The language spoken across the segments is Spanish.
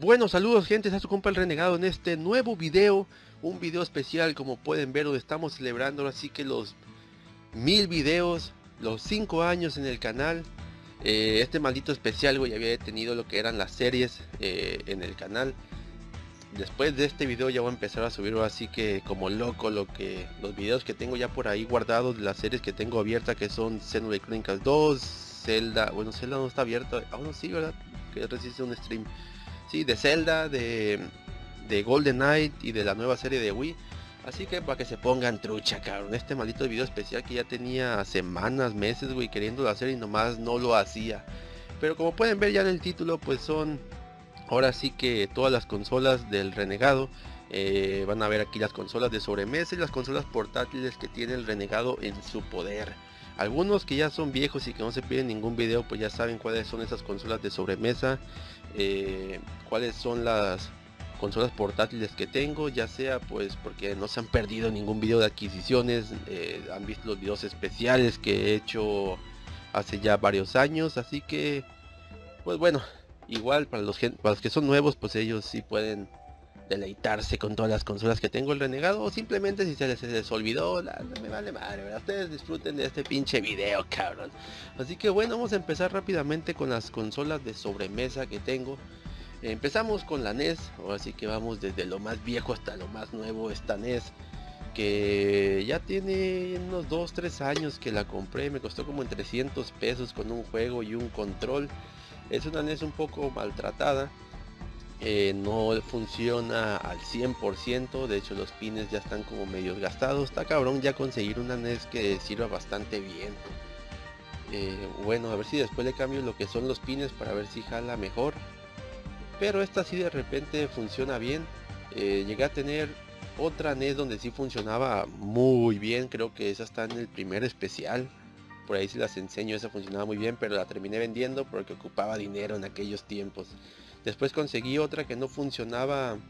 Bueno, saludos gente, a su compa el Renegado en este nuevo video. Un video especial, como pueden ver, lo estamos celebrando. Así que los 1000 videos, los 5 años en el canal. Este maldito especial, güey, había detenido lo que eran las series en el canal. Después de este video ya voy a empezar a subirlo así que como loco los videos que tengo ya por ahí guardados de las series que tengo abiertas, que son Zenú de Crónicas 2, Zelda, bueno, Zelda no está abierta, aún sí, ¿verdad? Que resiste un stream, sí, de Zelda, de Golden Knight y de la nueva serie de Wii. Así que para que se pongan trucha, cabrón, este maldito video especial que ya tenía semanas, meses, güey, queriéndolo hacer y nomás no lo hacía. Pero como pueden ver ya en el título, pues son... Ahora sí que todas las consolas del Renegado, van a ver aquí las consolas de sobremesa y las consolas portátiles que tiene el Renegado en su poder. Algunos que ya son viejos y que no se piden ningún video, pues ya saben cuáles son esas consolas de sobremesa, cuáles son las consolas portátiles que tengo, ya sea pues porque no se han perdido ningún video de adquisiciones, han visto los videos especiales que he hecho hace ya varios años, así que pues bueno. Igual para los que son nuevos, pues ellos sí pueden deleitarse con todas las consolas que tengo el Renegado. O simplemente si se les olvidó, me vale madre, ¿verdad? Ustedes disfruten de este pinche video, cabrón. Así que bueno, vamos a empezar rápidamente con las consolas de sobremesa que tengo. Empezamos con la NES, así que vamos desde lo más viejo hasta lo más nuevo. Esta NES, que ya tiene unos 2-3 años que la compré. Me costó como en 300 pesos con un juego y un control. Es una NES un poco maltratada, no funciona al 100%, de hecho los pines ya están como medios gastados. Está cabrón ya conseguir una NES que sirva bastante bien. Bueno, a ver si después le cambio lo que son los pines para ver si jala mejor. Pero esta sí de repente funciona bien. Llegué a tener otra NES donde sí funcionaba muy bien, creo que esa está en el primer especial. Por ahí si las enseño, esa funcionaba muy bien, pero la terminé vendiendo porque ocupaba dinero en aquellos tiempos. Después conseguí otra que no funcionaban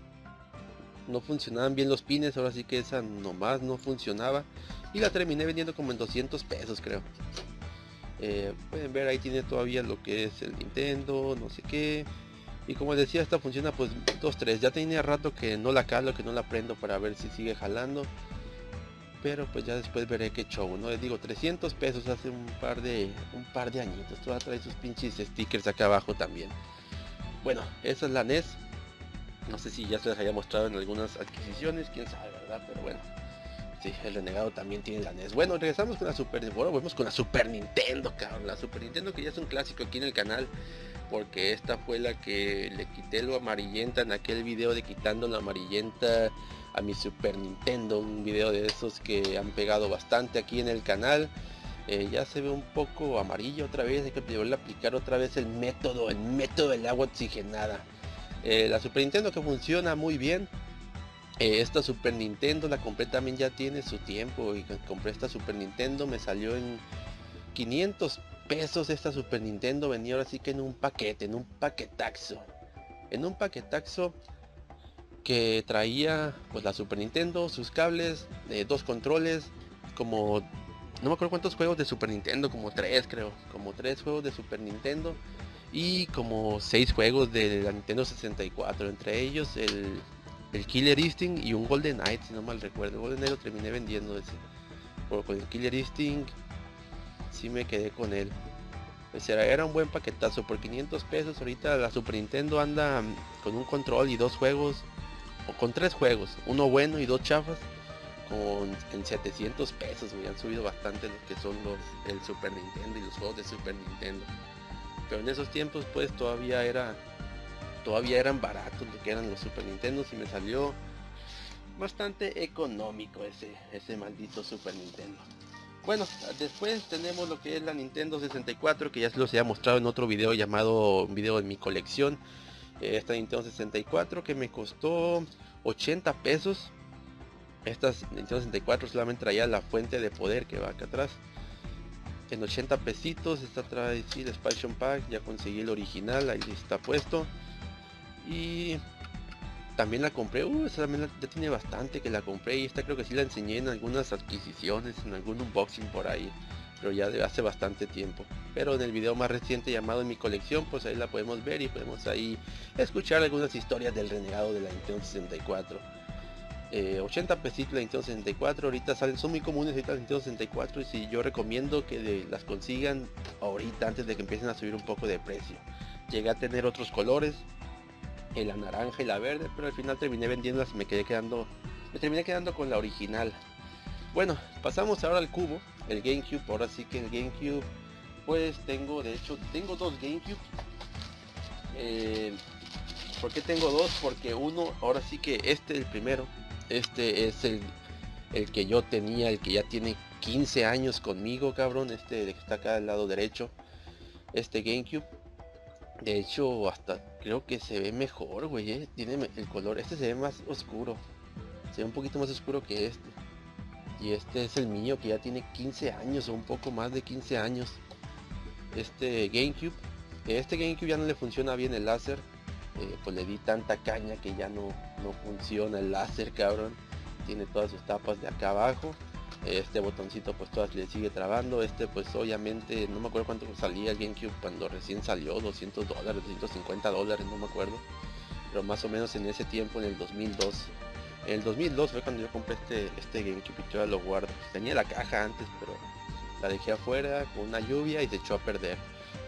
bien los pines, ahora sí que esa nomás no funcionaba. Y la terminé vendiendo como en 200 pesos creo. Pueden ver ahí tiene todavía lo que es el Nintendo, no sé qué. Y como decía, esta funciona pues 2-3. Ya tenía rato que no la calo, que no la prendo para ver si sigue jalando. Pero pues ya después veré qué show, ¿no? Les digo, 300 pesos hace un par de añitos. Todavía trae sus pinches stickers acá abajo también. Bueno, esa es la NES. No sé si ya se les haya mostrado en algunas adquisiciones, quién sabe, ¿verdad? Pero bueno, sí, el Renegado también tiene la NES. Bueno, regresamos con la Super Nintendo. Bueno, volvemos con la Super Nintendo, cabrón. La Super Nintendo que ya es un clásico aquí en el canal, porque esta fue la que le quité lo amarillenta en aquel video de quitando la amarillenta a mi Super Nintendo, un video de esos que han pegado bastante aquí en el canal. Ya se ve un poco amarillo otra vez, hay que volver a aplicar otra vez el método del agua oxigenada. La Super Nintendo que funciona muy bien. Esta Super Nintendo la compré también, ya tiene su tiempo, y compré esta Super Nintendo, me salió en 500 pesos esta Super Nintendo, venía ahora sí que en un paquete, en un paquetaxo que traía pues la Super Nintendo, sus cables, dos controles, como no me acuerdo cuántos juegos de Super Nintendo, como tres juegos de Super Nintendo y como 6 juegos de la Nintendo 64, entre ellos el Killer Instinct y un Golden Knight, si no mal recuerdo. El Golden Knight lo terminé vendiendo ese, pero con el Killer Instinct sí me quedé con él. Pues era un buen paquetazo por 500 pesos. Ahorita la Super Nintendo anda con un control y 2 juegos, o con 3 juegos, uno bueno y 2 chafas, en 700 pesos, güey. Han subido bastante lo que son el Super Nintendo y los juegos de Super Nintendo. Pero en esos tiempos pues todavía eran baratos lo que eran los Super Nintendo, y me salió bastante económico ese maldito Super Nintendo. Bueno, después tenemos lo que es la Nintendo 64, que ya se los había mostrado en otro video llamado video de mi colección. Esta Nintendo 64 que me costó 80 pesos. Esta Nintendo 64 solamente traía la fuente de poder que va acá atrás. En 80 pesitos, esta trae sí, el expansion pack, ya conseguí el original, ahí está puesto. Y también la compré, esta también ya tiene bastante que la compré, y esta creo que sí la enseñé en algunas adquisiciones, en algún unboxing por ahí. pero ya de hace bastante tiempo. Pero en el video más reciente llamado En mi colección, pues ahí la podemos ver y podemos ahí escuchar algunas historias del renegado de la Nintendo 64. 80 pesitos la Nintendo 64, ahorita salen, son muy comunes ahorita la Nintendo 64, y si yo recomiendo que las consigan ahorita antes de que empiecen a subir un poco de precio. Llegué a tener otros colores, la naranja y la verde, pero al final terminé vendiéndolas y me terminé quedando con la original. Bueno, pasamos ahora al cubo, el GameCube. Ahora sí que el GameCube, pues tengo dos GameCube. ¿Por qué tengo dos? Porque uno, ahora sí que el primero, es el que yo tenía, el que ya tiene 15 años conmigo, cabrón. El que está acá al lado derecho, GameCube. De hecho, hasta creo que se ve mejor, güey, tiene el color, se ve más oscuro, se ve un poquito más oscuro que este. Y este es el mío, que ya tiene 15 años o un poco más de 15 años. Este GameCube ya no le funciona bien el láser. Pues le di tanta caña que ya no funciona el láser, cabrón. Tiene todas sus tapas de acá abajo. Este botoncito pues todas le sigue trabando. Pues obviamente no me acuerdo cuánto salía el GameCube cuando recién salió, $200, $250, no me acuerdo. Pero más o menos en ese tiempo, en el 2002. En el 2002 fue cuando yo compré este GameCube y yo lo guardo. Tenía la caja antes, pero la dejé afuera con una lluvia y se echó a perder.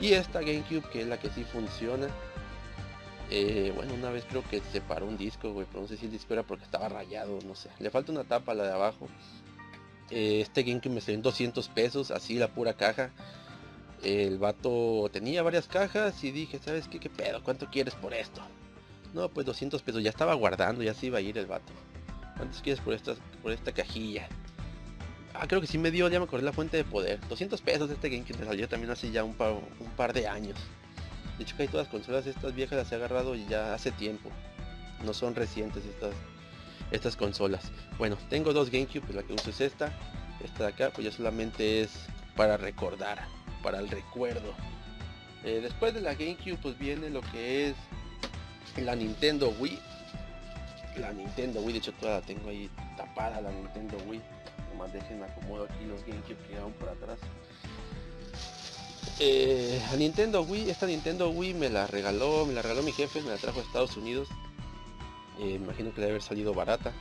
Y esta GameCube, que es la que sí funciona. Bueno, una vez creo que se paró un disco, güey, pero no sé si el disco era porque estaba rayado, no sé. Le falta una tapa a la de abajo. Este GameCube me salió en $200, así la pura caja. El vato tenía varias cajas y dije, ¿sabes qué? ¿Qué pedo? ¿Cuánto quieres por esto? No, pues $200, ya estaba guardando, ya se iba a ir el vato. ¿Cuántos quieres por esta cajilla? Ah, creo que sí me dio, ya me acordé, la fuente de poder. $200 este GameCube me salió también hace ya un par de años. De hecho, que hay todas las consolas estas viejas, las he agarrado y ya hace tiempo. No son recientes estas consolas. Bueno, tengo dos GameCube, pues la que uso es esta de acá, pues ya solamente es para recordar, para el recuerdo. Después de la GameCube, pues viene lo que es la Nintendo Wii. La Nintendo Wii, de hecho toda la tengo ahí tapada, la Nintendo Wii. Nomás déjenme acomodo aquí los GameCube que quedaron por atrás. Esta Nintendo Wii me la regaló mi jefe, me la trajo a Estados Unidos. Me imagino que debe haber salido barata.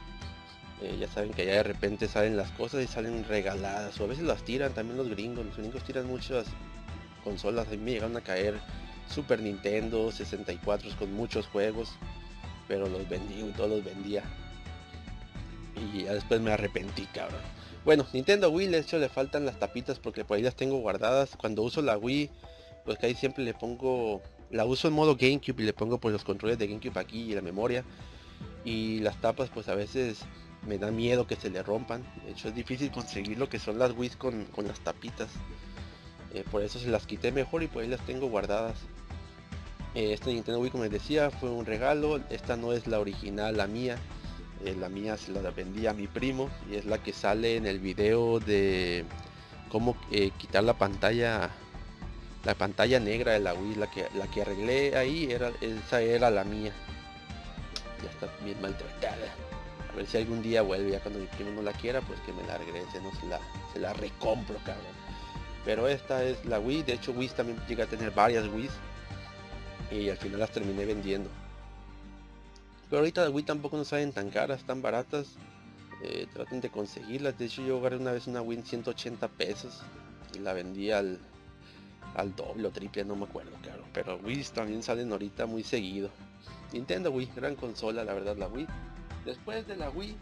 Ya saben que allá de repente salen las cosas y salen regaladas, o a veces las tiran también los gringos tiran muchas consolas. A mí me llegaron a caer Super Nintendo 64 con muchos juegos, pero los vendí y todos los vendía, y ya después me arrepentí, cabrón. Bueno, Nintendo Wii, de hecho le faltan las tapitas porque por ahí las tengo guardadas. Cuando uso la Wii, pues que ahí siempre le pongo, la uso en modo GameCube y le pongo pues los controles de GameCube aquí y la memoria. Y las tapas pues a veces me da miedo que se le rompan. De hecho es difícil conseguir lo que son las Wii con las tapitas. Por eso se las quité mejor y por ahí las tengo guardadas. Esta Nintendo Wii, como les decía, fue un regalo. Esta no es la original, la mía. La mía se la vendí a mi primo y es la que sale en el video de cómo quitar la pantalla negra de la Wii. La que arreglé ahí, esa era la mía. Ya está bien maltratada. A ver si algún día vuelve, ya cuando mi primo no la quiera, pues que me la regrese, no se la recompro, cabrón. Pero esta es la Wii. De hecho Wii también llega a tener varias Wii y al final las terminé vendiendo. Pero ahorita de Wii tampoco nos salen tan caras, tan baratas. Traten de conseguirlas. De hecho yo agarré una vez una Wii en $180 y la vendí al doble o triple, no me acuerdo, claro. Pero Wii también salen ahorita muy seguido. Nintendo Wii, gran consola, la verdad, la Wii. Después de la Wii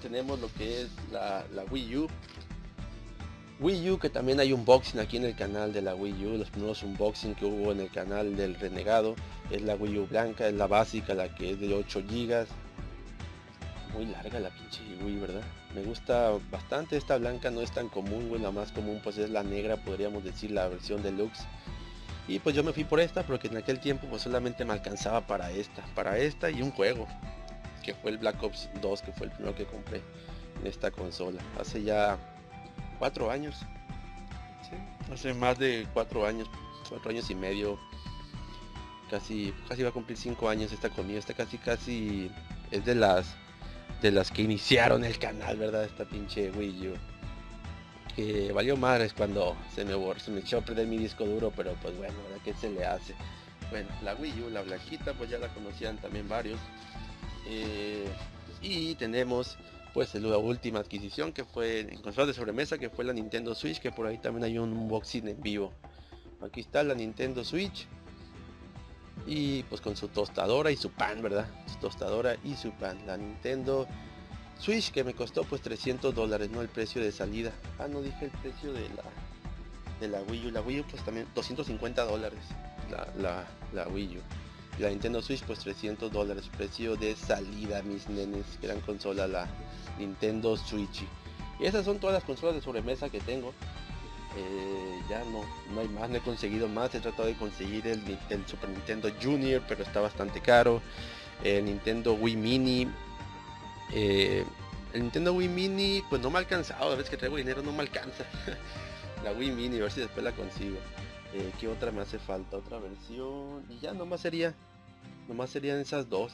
tenemos lo que es la Wii U. Wii U, que también hay unboxing aquí en el canal de la Wii U. Los primeros unboxing que hubo en el canal del Renegado. Es la Wii U blanca, es la básica, la que es de 8 GB. Muy larga la pinche Wii, ¿verdad? Me gusta bastante, esta blanca no es tan común, güey. La más común pues es la negra, podríamos decir, la versión deluxe. Y pues yo me fui por esta porque en aquel tiempo pues solamente me alcanzaba para esta y un juego, que fue el Black Ops 2, que fue el primero que compré en esta consola. Hace ya 4 años, ¿sí? Hace más de 4 años, 4 años y medio, casi va a cumplir 5 años esta conmigo. Esta casi es de las que iniciaron el canal, ¿verdad? Esta pinche Wii U. que valió madres cuando se me echó a perder mi disco duro, pero pues bueno, ¿verdad? ¿Qué se le hace? Bueno, la Wii U, la blanquita, pues ya la conocían también varios. Y tenemos pues la última adquisición que fue en consolas de sobremesa, que fue la Nintendo Switch, que por ahí también hay un unboxing en vivo. Aquí está la Nintendo Switch, y pues con su tostadora y su pan, ¿verdad? Su tostadora y su pan, la Nintendo Switch, que me costó pues $300, no el precio de salida. Ah, no dije el precio de la Wii U. La Wii U pues también $250 la Wii U. La Nintendo Switch pues $300, precio de salida, mis nenes. Gran consola la Nintendo Switch. Y esas son todas las consolas de sobremesa que tengo. Ya no hay más, no he conseguido más. He tratado de conseguir el Super Nintendo Junior, pero está bastante caro. El Nintendo Wii Mini, el Nintendo Wii Mini pues no me ha alcanzado. La vez que traigo dinero no me alcanza. La Wii Mini, a ver si después la consigo. ¿Qué otra me hace falta? Otra versión. Y ya nomás serían esas dos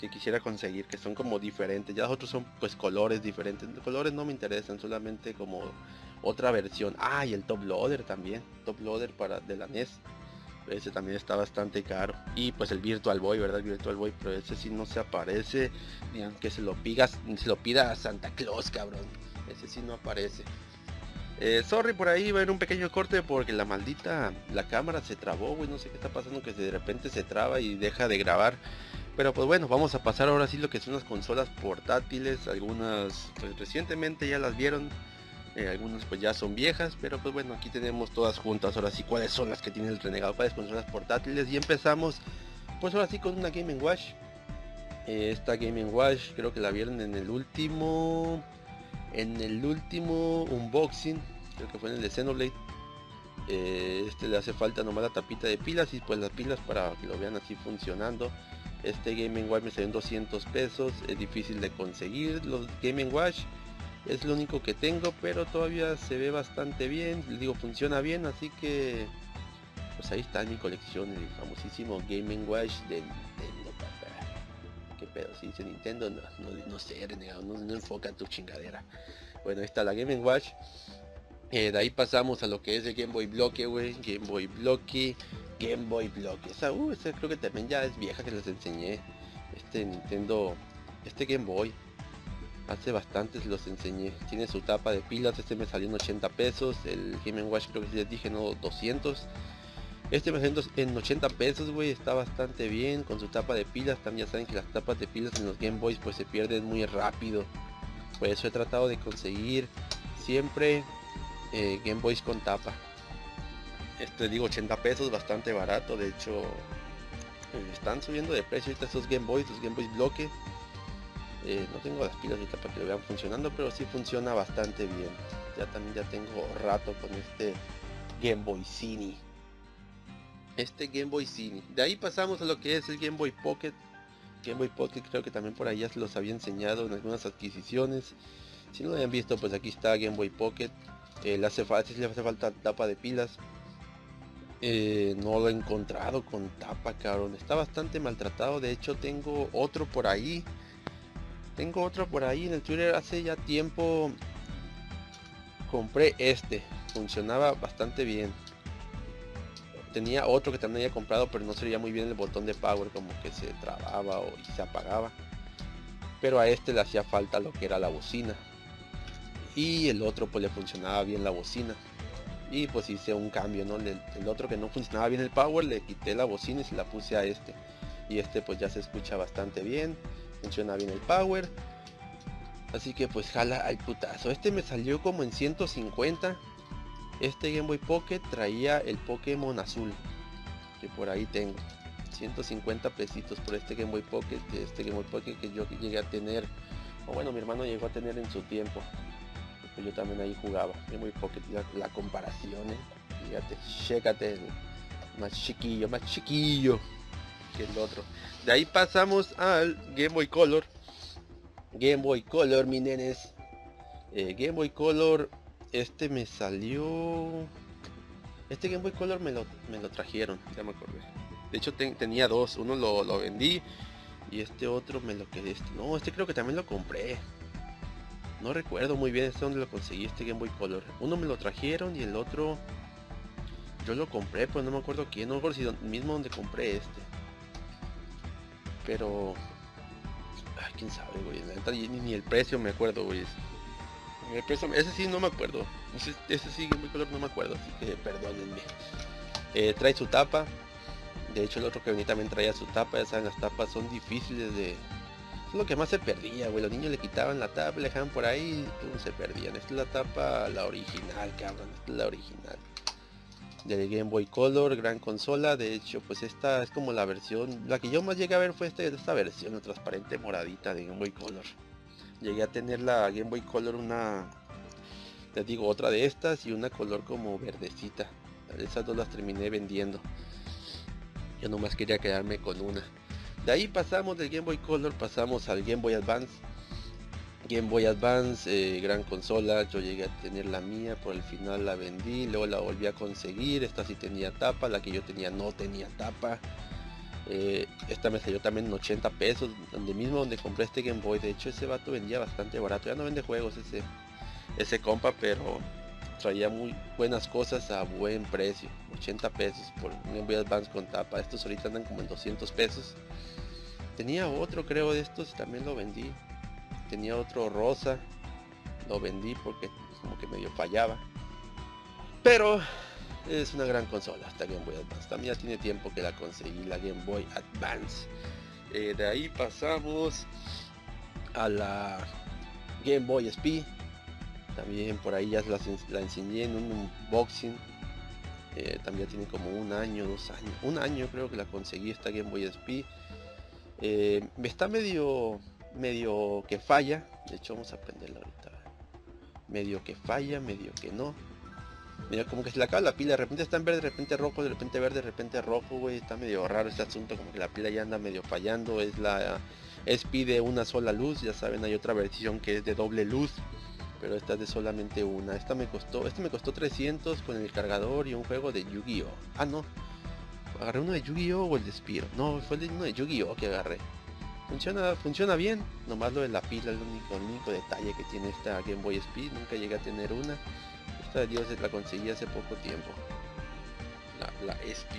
que quisiera conseguir, que son como diferentes. Ya los otros son pues colores diferentes. Los colores no me interesan, solamente como otra versión. Ah, y el Top Loader también. Top Loader de la NES. Ese también está bastante caro. Y pues el Virtual Boy, ¿verdad? El Virtual Boy, pero ese sí no se aparece. Ni aunque se lo pida a Santa Claus, cabrón. Ese sí no aparece. Sorry, por ahí va a haber un pequeño corte porque la maldita, la cámara se trabó, güey, no sé qué está pasando, que de repente se traba y deja de grabar. Pero pues bueno, vamos a pasar ahora sí lo que son las consolas portátiles. Algunas pues recientemente ya las vieron, algunas pues ya son viejas, pero pues bueno, aquí tenemos todas juntas. Ahora sí, cuáles son las que tiene el Renegado, cuáles consolas portátiles. Y empezamos pues ahora sí con una Game & Watch. Esta Game & Watch creo que la vieron en el último unboxing, creo que fue en el de Xenoblade. Este le hace falta nomás la tapita de pilas y pues las pilas para que lo vean así funcionando. Este Game & Watch me salió en $200, es difícil de conseguir. Los Game & Watch es lo único que tengo, pero todavía se ve bastante bien, les digo, funciona bien, así que pues ahí está en mi colección el famosísimo Game & Watch de Nintendo. Pero si dice Nintendo, no sé, Renegado, no enfoca tu chingadera. Bueno, ahí está la Game & Watch. De ahí pasamos a lo que es el Game Boy Bloque, güey. Game Boy Bloque. Esa creo que también ya es vieja, que les enseñé. Este Game Boy. Hace bastantes los enseñé. Tiene su tapa de pilas, este me salió en $80. El Game & Watch creo que les dije, no, $200. Este me salió en $80, güey, está bastante bien, con su tapa de pilas. También ya saben que las tapas de pilas en los Game Boys pues se pierden muy rápido. Por eso he tratado de conseguir siempre Game Boys con tapa. Este, digo, $80, bastante barato. De hecho, están subiendo de precio ahorita estos Game Boys, los Game Boys Bloque. No tengo las pilas ahorita para que lo vean funcionando, pero sí funciona bastante bien. Ya también ya tengo rato con este Game Boy Cine. De ahí pasamos a lo que es el Game Boy Pocket. Game Boy Pocket creo que también por ahí ya se los había enseñado en algunas adquisiciones. Si no lo habían visto, pues aquí está Game Boy Pocket. Le hace falta tapa de pilas. No lo he encontrado con tapa, cabrón. Está bastante maltratado. De hecho tengo otro por ahí. En el Twitter hace ya tiempo compré este. Funcionaba bastante bien. Tenía otro que también había comprado, pero no se veía muy bien el botón de power, como que se trababa y se apagaba. Pero a este le hacía falta lo que era la bocina. Y el otro pues le funcionaba bien la bocina. Y pues hice un cambio, ¿no? El otro que no funcionaba bien el power, le quité la bocina y se la puse a este. Y este pues ya se escucha bastante bien, funciona bien el power. Así que pues jala al putazo. Este me salió como en $150. Este Game Boy Pocket traía el Pokémon azul, que por ahí tengo. 150 pesitos por este Game Boy Pocket. Este Game Boy Pocket que yo llegué a tener, o bueno, mi hermano llegó a tener en su tiempo, yo también ahí jugaba Game Boy Pocket. La comparación, fíjate, chécate, más chiquillo que el otro. De ahí pasamos al Game Boy Color, mis nenes. Game Boy Color. Este me salió... Este Game Boy Color me lo trajeron, ya me acordé. De hecho tenía dos, uno lo vendí y este otro me lo quedé. No, este creo que también lo compré. No recuerdo muy bien dónde lo conseguí, este Game Boy Color. Uno me lo trajeron y el otro yo lo compré, pues no me acuerdo quién, no recuerdo si mismo donde compré este. Pero... ay, quién sabe, güey, ni el precio me acuerdo, güey. El precio, ese sí no me acuerdo. Ese sí Game Boy Color no me acuerdo, así que perdónenme. Trae su tapa. De hecho el otro que venía también traía su tapa. Ya saben, las tapas son difíciles de... es lo que más se perdía, güey. Los niños le quitaban la tapa, le dejaban por ahí y se perdían. Esta es la tapa, la original, cabrón. Esta es la original del Game Boy Color, gran consola. De hecho, pues esta es como la versión... la que yo más llegué a ver fue esta versión, la transparente moradita de Game Boy Color. Llegué a tener la Game Boy Color una... les digo, otra de estas y una color como verdecita. Esas dos las terminé vendiendo. Yo nomás quería quedarme con una. De ahí pasamos del Game Boy Color, pasamos al Game Boy Advance. Game Boy Advance, gran consola. Yo llegué a tener la mía, por el final la vendí, luego la volví a conseguir. Esta sí tenía tapa, la que yo tenía no tenía tapa. Esta me salió también en 80 pesos, donde mismo donde compré este Game Boy. De hecho ese vato vendía bastante barato, ya no vende juegos ese compa, pero traía muy buenas cosas a buen precio. 80 pesos por un Game Boy Advance con tapa. Estos ahorita andan como en 200 pesos. Tenía otro, creo, de estos, también lo vendí. Tenía otro rosa, lo vendí porque como que medio fallaba. Pero es una gran consola esta Game Boy Advance. También ya tiene tiempo que la conseguí, la Game Boy Advance. De ahí pasamos a la Game Boy SP. También por ahí ya la enseñé en un unboxing. También tiene como un año, 2 años. Un año creo que la conseguí esta Game Boy SP. Está medio que falla. De hecho vamos a prenderla ahorita. Medio que falla, medio que no. Medio como que se le acaba la pila. De repente está en verde, de repente rojo, de repente verde, de repente rojo, güey. Está medio raro este asunto, como que la pila ya anda medio fallando. Es la SP de una sola luz. Ya saben, hay otra versión que es de doble luz, pero esta es de solamente una. Este me costó 300 con el cargador y un juego de Yu-Gi-Oh. Ah, no. Agarré uno de Yu-Gi-Oh o el de Spiro. No, fue uno de Yu-Gi-Oh que agarré. Funciona bien. Nomás lo de la pila es el único detalle que tiene esta Game Boy SP. Nunca llegué a tener una. Esta de Dios la conseguí hace poco tiempo. La SP.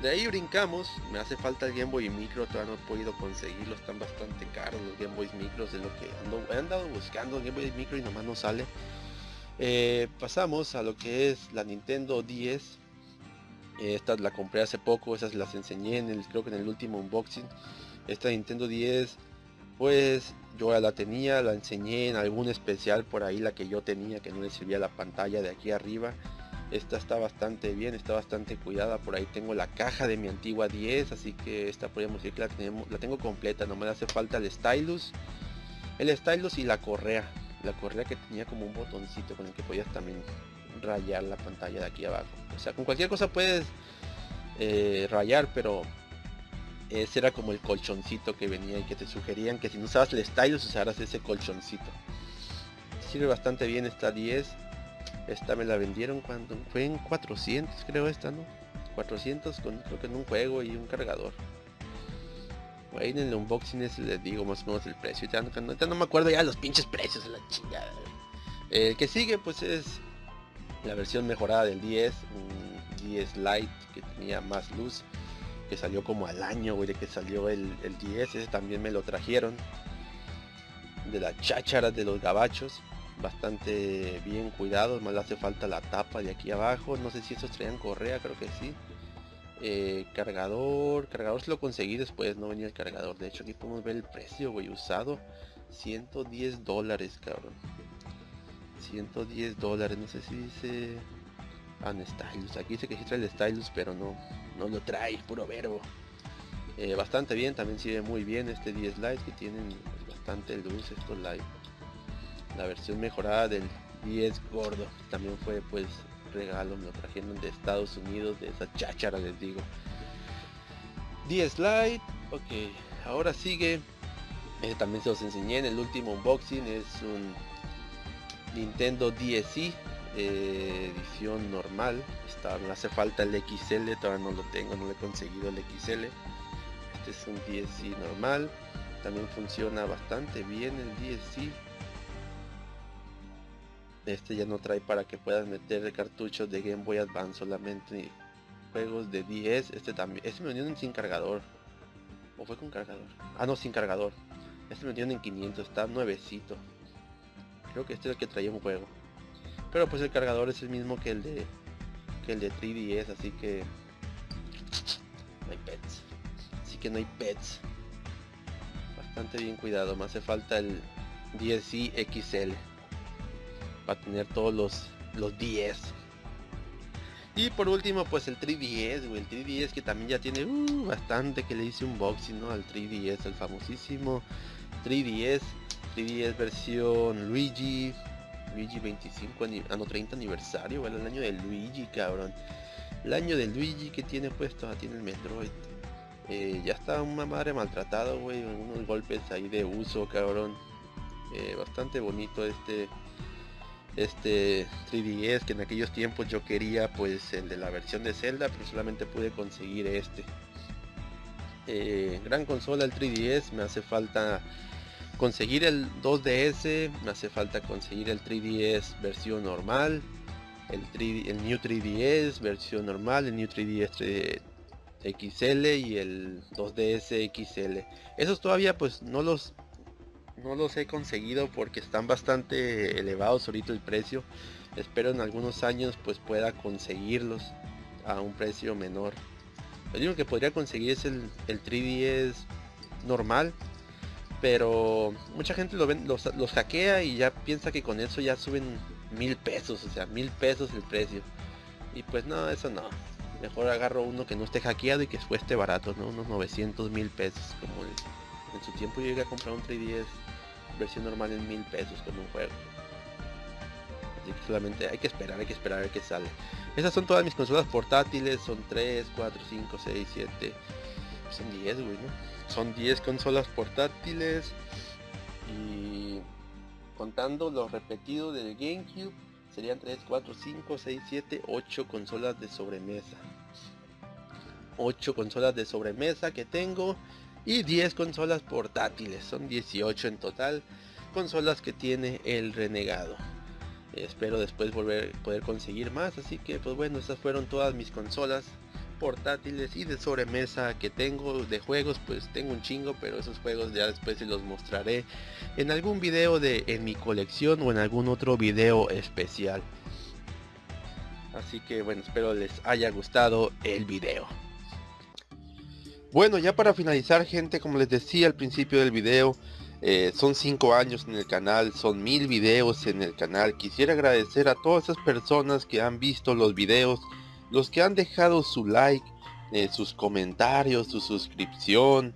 De ahí brincamos. Me hace falta el Game Boy Micro. Todavía no he podido conseguirlo. Están bastante caros los Game Boy Micros. De lo que he andado buscando el Game Boy Micro y nomás no sale. Pasamos a lo que es la Nintendo 10. Esta la compré hace poco. Esas las enseñé creo que en el último unboxing. Esta Nintendo 10. Pues yo ya la tenía. La enseñé en algún especial por ahí. La que yo tenía que no le servía la pantalla de aquí arriba. Esta está bastante bien, está bastante cuidada. Por ahí tengo la caja de mi antigua 10, así que esta podríamos decir que la tengo completa. Nomás le hace falta el stylus y la correa que tenía como un botoncito con el que podías también rayar la pantalla de aquí abajo. O sea, con cualquier cosa puedes rayar, pero ese era como el colchoncito que venía y que te sugerían que si no usabas el stylus usaras ese colchoncito. Sirve bastante bien esta 10. Esta me la vendieron cuando fue en 400, creo, esta, ¿no? 400 con, creo que en un juego y un cargador. Ahí en el unboxing ese les digo más o menos el precio. Ya no me acuerdo ya los pinches precios, la chingada. El que sigue pues es la versión mejorada del 10, un 10 Lite que tenía más luz, que salió como al año, güey, de que salió el 10. Ese también me lo trajeron de las chácharas de los gabachos. Bastante bien cuidado, más le hace falta la tapa de aquí abajo. No sé si esos traían correa, creo que sí. Cargador se lo conseguí después, no venía el cargador. De hecho aquí podemos ver el precio, güey, usado $110, cabrón. $110, no sé si dice un stylus. Aquí dice que sí trae el stylus, pero no lo trae, puro verbo. Bastante bien, también sirve muy bien este 10 Lite, que tienen bastante luz estos Lite. La versión mejorada del 10 gordo también fue pues regalo, me lo trajeron de Estados Unidos, de esa cháchara les digo. 10 Lite, ok. Ahora sigue, también se los enseñé en el último unboxing, es un Nintendo DSi edición normal. Me hace falta el XL, todavía no lo tengo, no lo he conseguido el XL. Este es un DSi normal, también funciona bastante bien el DSi. Este ya no trae para que puedas meter cartuchos de Game Boy Advance, solamente juegos de 10. Este también, este me vendieron sin cargador. ¿O fue con cargador? Ah, no, sin cargador. Este me vendieron en 500, está nuevecito. Creo que este es el que traía un juego. Pero pues el cargador es el mismo que el de 3DS, así que no hay pets. Así que no hay pets. Bastante bien cuidado, me hace falta el 10i XL. Para tener todos los 10. Y por último pues el 3DS, güey. El 3DS que también ya tiene bastante, que le hice un unboxing, ¿no? Al 3DS, el famosísimo 3DS. 3DS versión Luigi. Luigi 25, ah no, 30 aniversario, güey. El año de Luigi, cabrón. El año de Luigi que tiene puesto. Ah, tiene el Metroid. Ya está una madre maltratado, güey. Unos golpes ahí de uso, cabrón. Bastante bonito este 3DS, que en aquellos tiempos yo quería pues el de la versión de Zelda, pero solamente pude conseguir este. Gran consola el 3DS. Me hace falta conseguir el 2DS, me hace falta conseguir el 3DS versión normal, el New 3DS versión normal, el New 3DS XL y el 2DS XL. Esos todavía pues no los he conseguido porque están bastante elevados ahorita el precio. Espero en algunos años pues pueda conseguirlos a un precio menor. Lo único que podría conseguir es el 3DS normal, pero mucha gente los hackea y ya piensa que con eso ya suben 1000 pesos, o sea 1000 pesos el precio, y pues no, eso no. Mejor agarro uno que no esté hackeado y que cueste barato, ¿no? Unos 900, 1000 pesos, como en su tiempo yo llegué a comprar un 3DS versión normal en 1000 pesos con un juego. Así que solamente hay que esperar a ver qué sale. Esas son todas mis consolas portátiles. Son 3, 4, 5, 6, 7. Son 10, güey, ¿no? Son 10 consolas portátiles. Y contando los repetidos del GameCube, serían 3, 4, 5, 6, 7, 8 consolas de sobremesa. 8 consolas de sobremesa que tengo. Y 10 consolas portátiles, son 18 en total consolas que tiene el Renegado. Espero después poder conseguir más, así que pues bueno, estas fueron todas mis consolas portátiles y de sobremesa que tengo. De juegos pues tengo un chingo, pero esos juegos ya después se los mostraré en algún video en mi colección o en algún otro video especial. Así que bueno, espero les haya gustado el video. Bueno, ya para finalizar, gente, como les decía al principio del video, son 5 años en el canal, son 1000 videos en el canal. Quisiera agradecer a todas esas personas que han visto los videos, los que han dejado su like, sus comentarios, su suscripción,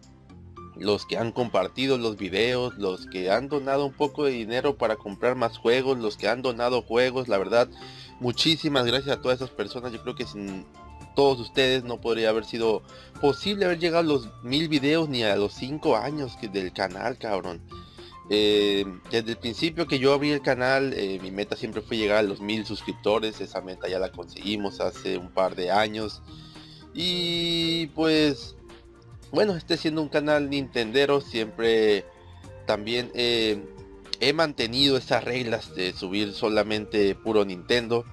los que han compartido los videos, los que han donado un poco de dinero para comprar más juegos, los que han donado juegos. La verdad, muchísimas gracias a todas esas personas. Yo creo que sin todos ustedes no podría haber sido posible haber llegado a los 1000 videos ni a los 5 años del canal, cabrón. Desde el principio que yo abrí el canal, mi meta siempre fue llegar a los 1000 suscriptores. Esa meta ya la conseguimos hace un par de años. Y pues bueno, este siendo un canal nintendero, siempre también he mantenido esas reglas de subir solamente puro Nintendo.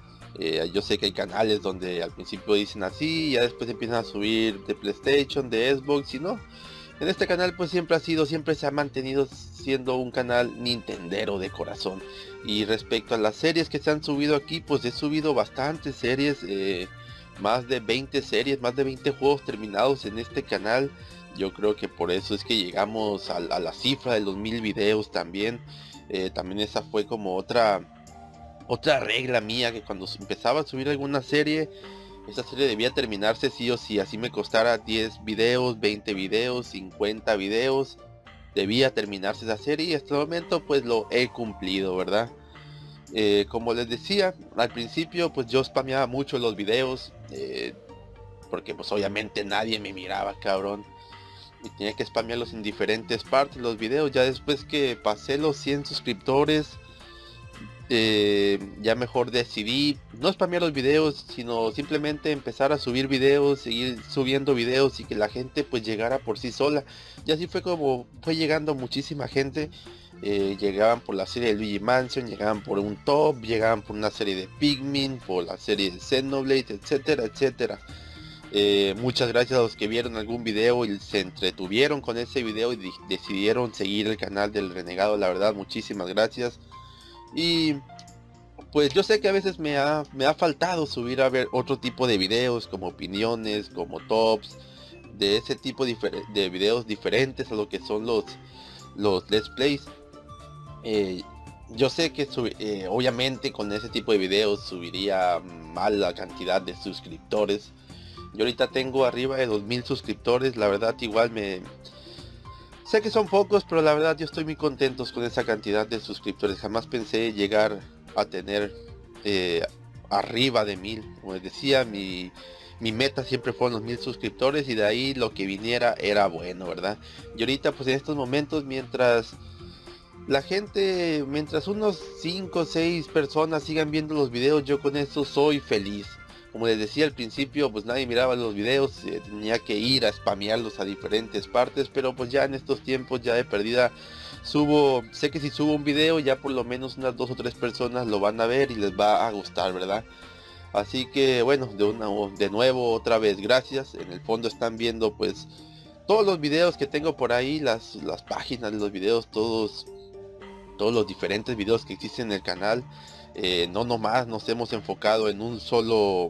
Yo sé que hay canales donde al principio dicen así, y ya después empiezan a subir de PlayStation, de Xbox, y no. En este canal pues siempre se ha mantenido siendo un canal nintendero de corazón. Y respecto a las series que se han subido aquí, pues he subido bastantes series, más de 20 series, más de 20 juegos terminados en este canal. Yo creo que por eso es que llegamos a la cifra de los 1000 videos también. También esa fue como otra regla mía, que cuando empezaba a subir alguna serie, esa serie debía terminarse sí o sí, así me costara 10 videos, 20 videos, 50 videos, debía terminarse esa serie, y hasta el momento pues lo he cumplido, ¿verdad? Como les decía, al principio pues yo spameaba mucho los videos, porque pues obviamente nadie me miraba, cabrón, y tenía que spamearlos en diferentes partes los videos. Ya después que pasé los 100 suscriptores, ya mejor decidí no spamear los videos, sino simplemente empezar a subir videos, seguir subiendo videos y que la gente pues llegara por sí sola. Y así fue como fue llegando muchísima gente. Llegaban por la serie de Luigi Mansion, llegaban por un top, llegaban por una serie de Pikmin, por la serie de Xenoblade, etcétera, etcétera. Muchas gracias a los que vieron algún video y se entretuvieron con ese video y decidieron seguir el canal del Renegado. La verdad, muchísimas gracias. Y pues yo sé que a veces me ha faltado subir a ver otro tipo de videos, como opiniones, como tops, de ese tipo de videos diferentes a lo que son los let's plays. Yo sé que obviamente con ese tipo de videos subiría mala cantidad de suscriptores. Yo ahorita tengo arriba de 2000 suscriptores, la verdad igual sé que son pocos, pero la verdad yo estoy muy contento con esa cantidad de suscriptores. Jamás pensé llegar a tener arriba de 1000. Como les decía, mi meta siempre fueron los 1000 suscriptores y de ahí lo que viniera era bueno, ¿verdad? Y ahorita pues en estos momentos, mientras la gente, mientras unos 5 o 6 personas sigan viendo los videos, yo con eso soy feliz. Como les decía al principio, pues nadie miraba los videos, tenía que ir a spamearlos a diferentes partes, pero pues ya en estos tiempos ya de perdida subo, sé que si subo un video ya por lo menos unas 2 o 3 personas lo van a ver y les va a gustar, ¿verdad? Así que bueno, de nuevo otra vez gracias. En el fondo están viendo pues todos los videos que tengo por ahí, las páginas de los videos, todos los diferentes videos que existen en el canal. No nomás nos hemos enfocado en un solo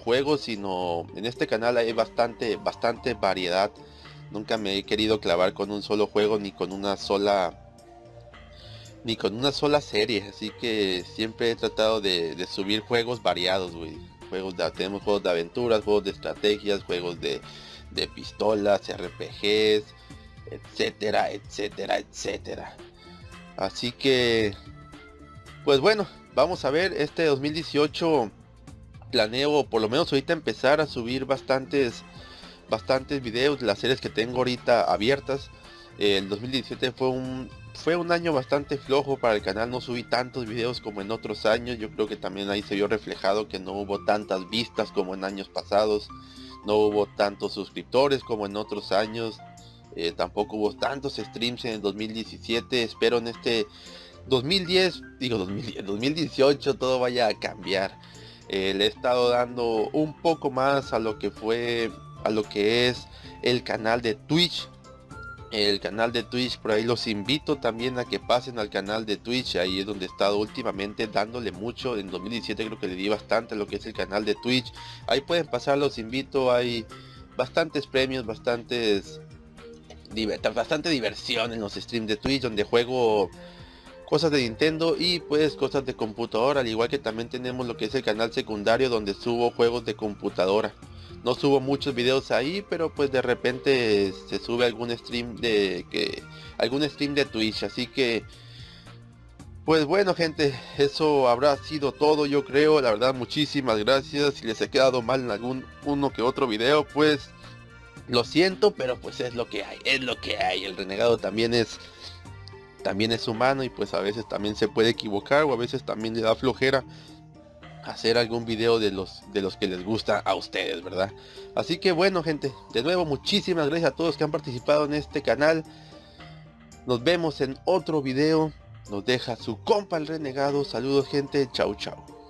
juego, sino en este canal hay bastante variedad. Nunca me he querido clavar con un solo juego ni con una sola serie, así que siempre he tratado de subir juegos variados, güey. Tenemos juegos de aventuras, juegos de estrategias, juegos de pistolas, RPGs, etcétera, etcétera, etcétera. Así que pues bueno, vamos a ver, este 2018 planeo por lo menos ahorita empezar a subir bastantes videos de las series que tengo ahorita abiertas. El 2017 fue un año bastante flojo para el canal, no subí tantos videos como en otros años. Yo creo que también ahí se vio reflejado que no hubo tantas vistas como en años pasados, no hubo tantos suscriptores como en otros años, tampoco hubo tantos streams en el 2017, espero en este 2018 todo vaya a cambiar. Le he estado dando un poco más a lo que fue, a lo que es el canal de Twitch. El canal de Twitch, por ahí los invito también a que pasen al canal de Twitch. Ahí es donde he estado últimamente dándole mucho. En 2017 creo que le di bastante a lo que es el canal de Twitch. Ahí pueden pasar, los invito. Hay bastantes premios, bastante diversión en los streams de Twitch, donde juego cosas de Nintendo y pues cosas de computadora. Al igual que también tenemos lo que es el canal secundario, donde subo juegos de computadora. No subo muchos videos ahí, pero pues de repente se sube algún stream de Twitch. Así que pues bueno, gente, eso habrá sido todo, yo creo. La verdad, muchísimas gracias. Si les he quedado mal en uno que otro video, pues lo siento, pero pues es lo que hay, es lo que hay. El Renegado también es humano y pues a veces también se puede equivocar, o a veces también le da flojera hacer algún video de los que les gusta a ustedes, ¿verdad? Así que bueno, gente, de nuevo muchísimas gracias a todos que han participado en este canal. Nos vemos en otro video. Nos deja su compa el Renegado. Saludos, gente. Chau, chau.